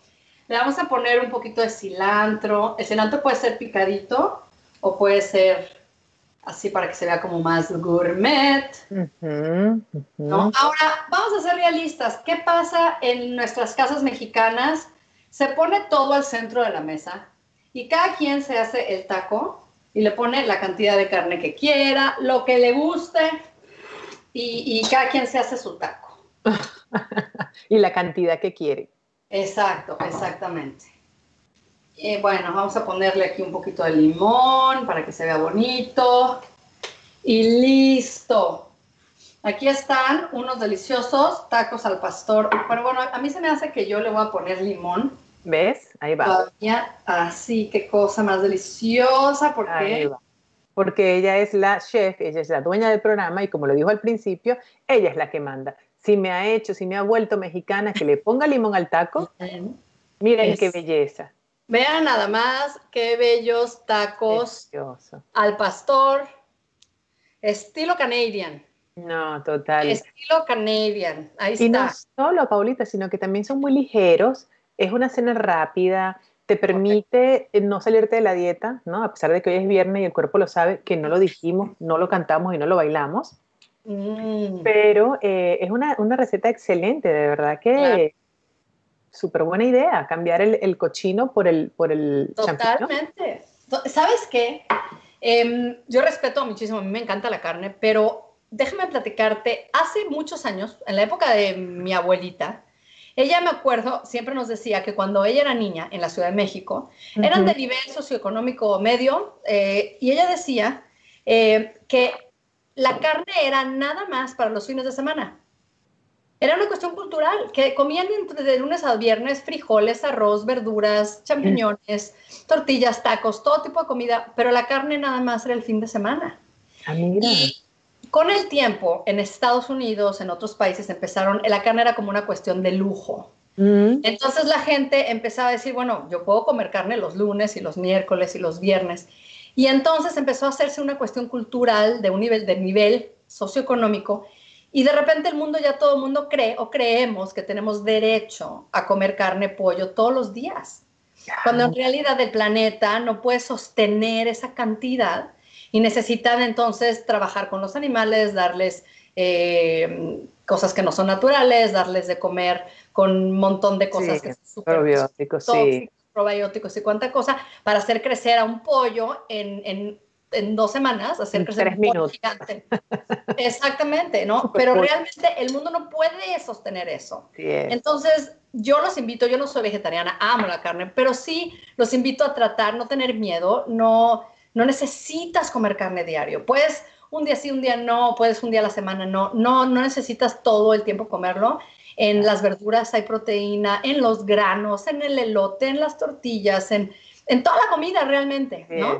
Le vamos a poner un poquito de cilantro. El cilantro puede ser picadito o puede ser así para que se vea como más gourmet. ¿No? Ahora, vamos a ser realistas. ¿Qué pasa en nuestras casas mexicanas? Se pone todo al centro de la mesa y cada quien se hace el taco y le pone la cantidad de carne que quiera, lo que le guste y cada quien se hace su taco. Y la cantidad que quiere. Exacto, exactamente. Y bueno, vamos a ponerle aquí un poquito de limón para que se vea bonito. Y listo. Aquí están unos deliciosos tacos al pastor. Pero bueno, a mí se me hace que yo le voy a poner limón. ¿Ves? Ahí va. Todavía así, qué cosa más deliciosa. ¿Por qué? Ahí va. Porque ella es la chef, ella es la dueña del programa y como lo dijo al principio, ella es la que manda. Si me ha hecho, si me ha vuelto mexicana, que le ponga limón al taco. Miren qué belleza. Vean nada más qué bellos tacos al pastor. Estilo Canadian. No, total. Estilo Canadian. Ahí está. Y no solo, Paulita, sino que también son muy ligeros. Es una cena rápida. Te permite no salirte de la dieta, ¿no? A pesar de que hoy es viernes y el cuerpo lo sabe, que no lo dijimos, no lo cantamos y no lo bailamos. Pero es una receta excelente, de verdad que súper buena idea, cambiar el cochino por el totalmente. Champiñón. ¿Sabes qué? Yo respeto muchísimo, a mí me encanta la carne, pero déjame platicarte, hace muchos años, en la época de mi abuelita, ella, me acuerdo, siempre nos decía que cuando ella era niña en la Ciudad de México, eran de nivel socioeconómico medio, y ella decía que la carne era nada más para los fines de semana. Era una cuestión cultural, que comían de lunes a viernes frijoles, arroz, verduras, champiñones, tortillas, tacos, todo tipo de comida, pero la carne nada más era el fin de semana. Y con el tiempo, en Estados Unidos, en otros países, la carne era como una cuestión de lujo. Entonces la gente empezaba a decir, bueno, yo puedo comer carne los lunes y los miércoles y los viernes. Y entonces empezó a hacerse una cuestión cultural de un nivel, socioeconómico, y de repente el mundo ya todo el mundo cree o creemos que tenemos derecho a comer carne, pollo todos los días, cuando en realidad el planeta no puede sostener esa cantidad y necesitan entonces trabajar con los animales, darles cosas que no son naturales, darles de comer con un montón de cosas que son súper probióticos, probióticos y cuánta cosa, para hacer crecer a un pollo en 2 semanas, hacer crecer un pollo gigante. Exactamente, ¿no? Pero realmente el mundo no puede sostener eso. Entonces, yo los invito, yo no soy vegetariana, amo la carne, pero sí los invito a tratar, no tener miedo, no necesitas comer carne diario. Puedes un día sí, un día no, puedes un día a la semana no necesitas todo el tiempo comerlo. En las verduras hay proteína, en los granos, en el elote, en las tortillas, en toda la comida realmente, ¿no?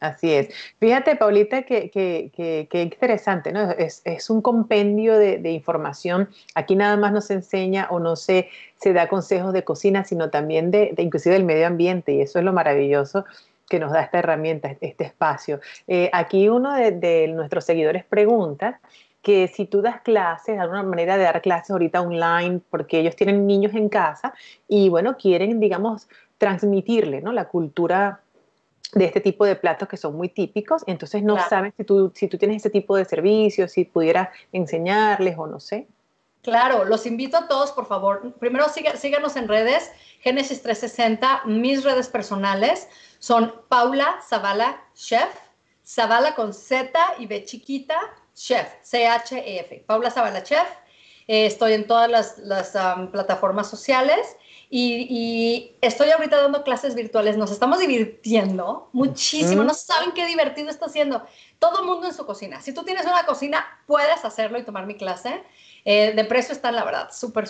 Así es. Fíjate, Paulita, que interesante, ¿no? Es un compendio de información. Aquí nada más no se enseña o no se da consejos de cocina, sino también de inclusive del medio ambiente, y eso es lo maravilloso que nos da esta herramienta, este espacio. Aquí uno de nuestros seguidores pregunta que si tú das clases, de alguna manera de dar clases ahorita online, porque ellos tienen niños en casa y, bueno, quieren, digamos, transmitirle, ¿no?, la cultura de este tipo de platos que son muy típicos, entonces no saben si tú tienes ese tipo de servicios, si pudieras enseñarles o no sé. Claro, los invito a todos, por favor. Primero, síganos en redes, Génesis 360, mis redes personales son Paula Zavala Chef, Zavala con Z y B chiquita, Chef, C-H-E-F, Paula Zavala Chef. Estoy en todas las plataformas sociales y estoy ahorita dando clases virtuales. Nos estamos divirtiendo muchísimo. No saben qué divertido está haciendo. Todo mundo en su cocina. Si tú tienes una cocina, puedes hacerlo y tomar mi clase. De precio están, la verdad, súper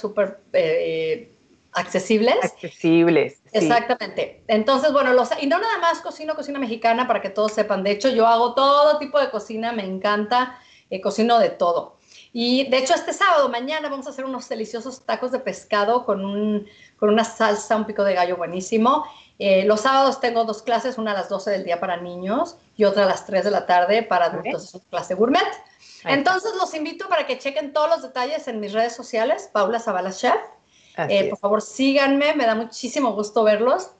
accesibles. Accesibles. Sí. Exactamente. Entonces, bueno, y no nada más cocino cocina mexicana, para que todos sepan. De hecho, yo hago todo tipo de cocina. Me encanta. Cocino de todo. Y de hecho este sábado, mañana, vamos a hacer unos deliciosos tacos de pescado con una salsa, un pico de gallo buenísimo. Los sábados tengo dos clases, una a las 12 del día para niños y otra a las 3 de la tarde para adultos, clase gourmet. Entonces los invito para que chequen todos los detalles en mis redes sociales, Paula Zavala Chef. Por favor, síganme, me da muchísimo gusto verlos.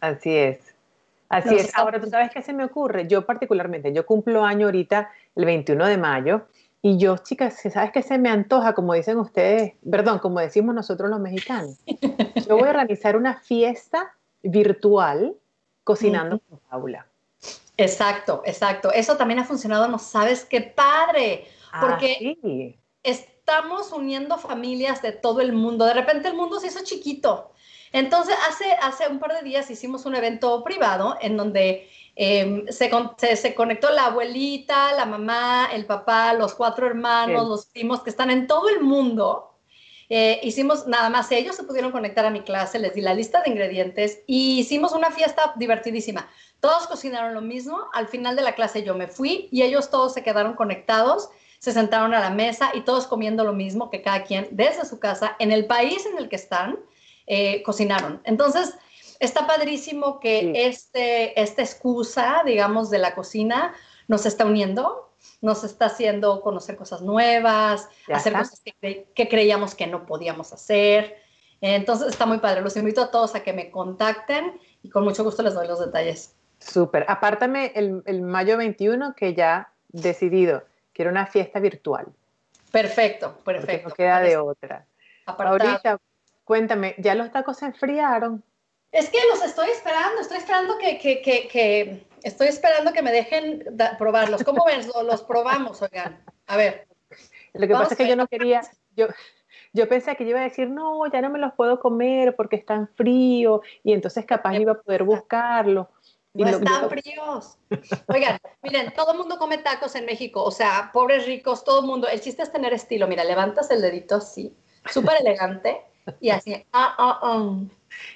Así es. Ahora, tú sabes qué se me ocurre, yo particularmente, yo cumplo año ahorita el 21 de mayo. Y yo, chicas, ¿sabes qué se me antoja? Como dicen ustedes, perdón, como decimos nosotros los mexicanos. Yo voy a organizar una fiesta virtual cocinando con Paula. Exacto. Eso también ha funcionado, no sabes qué padre. Porque estamos uniendo familias de todo el mundo. De repente el mundo se hizo chiquito. Entonces, hace un par de días hicimos un evento privado en donde se conectó la abuelita, la mamá, el papá, los cuatro hermanos, los primos que están en todo el mundo. Hicimos, nada más ellos se pudieron conectar a mi clase, les di la lista de ingredientes y hicimos una fiesta divertidísima. Todos cocinaron lo mismo. Al final de la clase yo me fui y ellos todos se quedaron conectados, se sentaron a la mesa y todos comiendo lo mismo, que cada quien desde su casa, en el país en el que están, cocinaron. Entonces, está padrísimo que esta excusa, digamos, de la cocina nos está uniendo, nos está haciendo conocer cosas nuevas, hacer cosas que creíamos que no podíamos hacer. Entonces, está muy padre. Los invito a todos a que me contacten y con mucho gusto les doy los detalles. Súper. Apártame el mayo 21, que ya decidido. Quiero una fiesta virtual. Perfecto. Porque no queda de otra. Apartado. Ahorita, cuéntame, ¿ya los tacos se enfriaron? Es que los estoy esperando que estoy esperando que me dejen probarlos. ¿Cómo ves? Los probamos, oigan. A ver. Lo que pasa es que yo no quería, yo pensé que yo iba a decir, no, ya no me los puedo comer porque están fríos, y entonces capaz iba a poder buscarlos. No están fríos. Oigan, miren, todo el mundo come tacos en México, o sea, pobres ricos, todo el mundo. El chiste es tener estilo. Mira, levantas el dedito así, súper elegante, y así,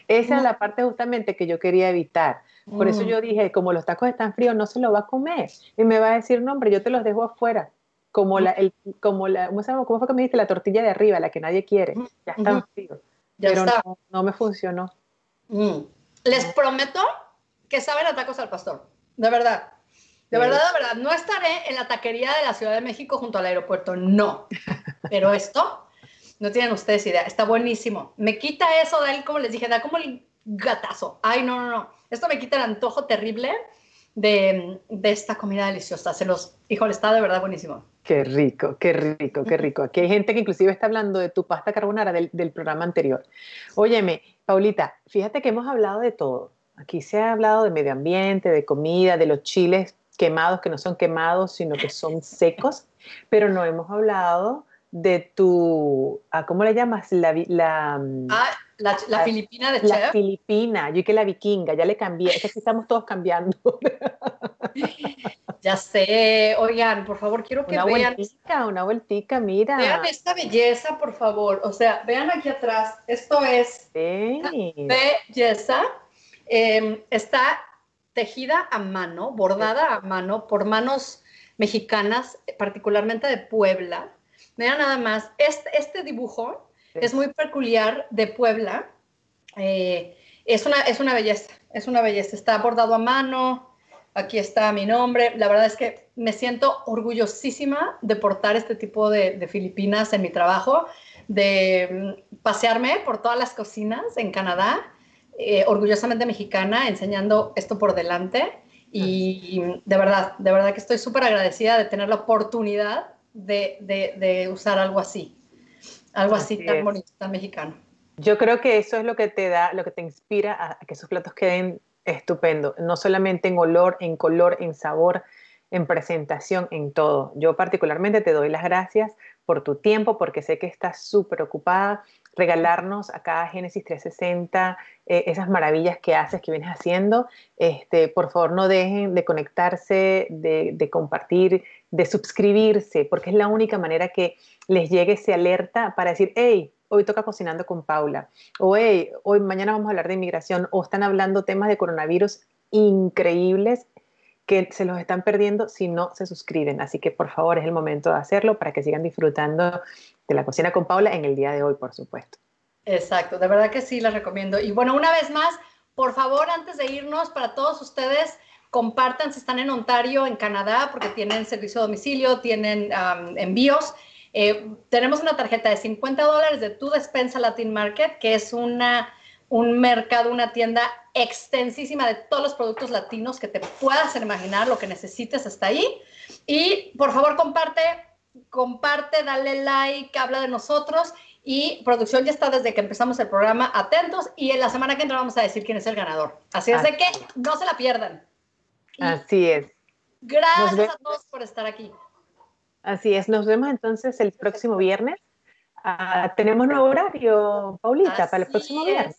Esa es la parte justamente que yo quería evitar. Por eso yo dije, como los tacos están fríos, no se los va a comer. Y me va a decir, no, hombre, yo te los dejo afuera. ¿Cómo fue que me dijiste? La tortilla de arriba, la que nadie quiere. Ya están fríos. Pero no me funcionó. Les prometo que saben a tacos al pastor. De verdad. De verdad. No estaré en la taquería de la Ciudad de México junto al aeropuerto. No. Pero esto... no tienen ustedes idea. Está buenísimo. Me quita eso, como les dije, da como el gatazo. Ay, no. Esto me quita el antojo terrible de esta comida deliciosa. Híjole, está de verdad buenísimo. Qué rico. Aquí hay gente que inclusive está hablando de tu pasta carbonara del programa anterior. Óyeme, Paulita, fíjate que hemos hablado de todo. Aquí se ha hablado de medio ambiente, de comida, de los chiles quemados, que no son quemados, sino que son secos. Pero no hemos hablado de tu, ¿cómo le llamas? La filipina de chef. La filipina, yo que la vikinga, ya le cambié, es que estamos todos cambiando. Ya sé, oigan, por favor, quiero que vean una vueltica, mira. Vean esta belleza, por favor, o sea, vean aquí atrás, esto es belleza, está tejida a mano, bordada a mano, por manos mexicanas, particularmente de Puebla. Mira nada más, este dibujo es muy peculiar de Puebla, es una belleza, está bordado a mano, aquí está mi nombre. La verdad es que me siento orgullosísima de portar este tipo de filipinas en mi trabajo, de pasearme por todas las cocinas en Canadá, orgullosamente mexicana, enseñando esto por delante, y de verdad que estoy súper agradecida de tener la oportunidad de usar algo así tan bonito, tan mexicano. Yo creo que eso es lo que te da, lo que te inspira a que esos platos queden estupendo, no solamente en olor, en color, en sabor, en presentación, en todo. Yo particularmente te doy las gracias por tu tiempo, porque sé que estás súper ocupada. Regalarnos acá a Génesis 360 esas maravillas que haces, que vienes haciendo. Por favor, no dejen de conectarse, de compartir, de suscribirse, porque es la única manera que les llegue ese alerta para decir, hey, hoy toca Cocinando con Paula, o hey, hoy mañana vamos a hablar de inmigración, o están hablando temas de coronavirus increíbles que se los están perdiendo si no se suscriben. Así que, por favor, es el momento de hacerlo para que sigan disfrutando de la Cocina con Paula en el día de hoy, por supuesto. Exacto, de verdad que sí, les recomiendo. Y bueno, una vez más, por favor, antes de irnos, para todos ustedes, compartan si están en Ontario, en Canadá, porque tienen servicio a domicilio, tienen envíos. Tenemos una tarjeta de $50 de Tu Despensa Latin Market, que es un mercado, una tienda extensísima de todos los productos latinos que te puedas imaginar, lo que necesites está ahí. Y por favor, comparte, dale like, habla de nosotros, y producción ya está desde que empezamos el programa atentos, y en la semana que entra vamos a decir quién es el ganador. Así es de que no se la pierdan. Así es. Gracias a todos por estar aquí. Así es, nos vemos entonces el próximo viernes. Tenemos nuevo horario, Paulita, para el próximo viernes.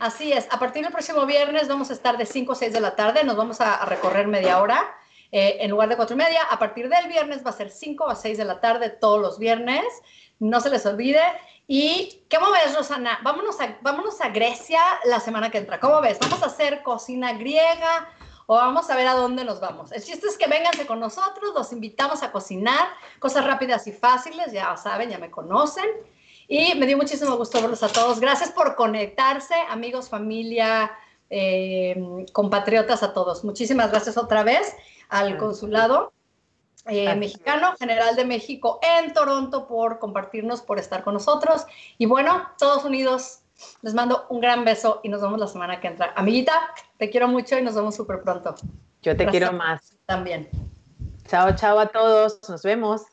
Así es, a partir del próximo viernes vamos a estar de 5 o 6 de la tarde, nos vamos a recorrer media hora. En lugar de 4:30, a partir del viernes va a ser 5 a 6 de la tarde todos los viernes. No se les olvide. ¿Y cómo ves, Rosana? Vámonos a Grecia la semana que entra. ¿Cómo ves? ¿Vamos a hacer cocina griega o vamos a ver a dónde nos vamos? El chiste es que vénganse con nosotros, los invitamos a cocinar. Cosas rápidas y fáciles, ya saben, ya me conocen. Y me dio muchísimo gusto verlos a todos. Gracias por conectarse, amigos, familia, compatriotas, a todos. Muchísimas gracias otra vez al Consulado Mexicano General de México en Toronto por compartirnos, por estar con nosotros. Y bueno, todos unidos, les mando un gran beso y nos vemos la semana que entra. Amiguita, te quiero mucho y nos vemos súper pronto. Yo te quiero más. También. Chao, chao a todos. Nos vemos.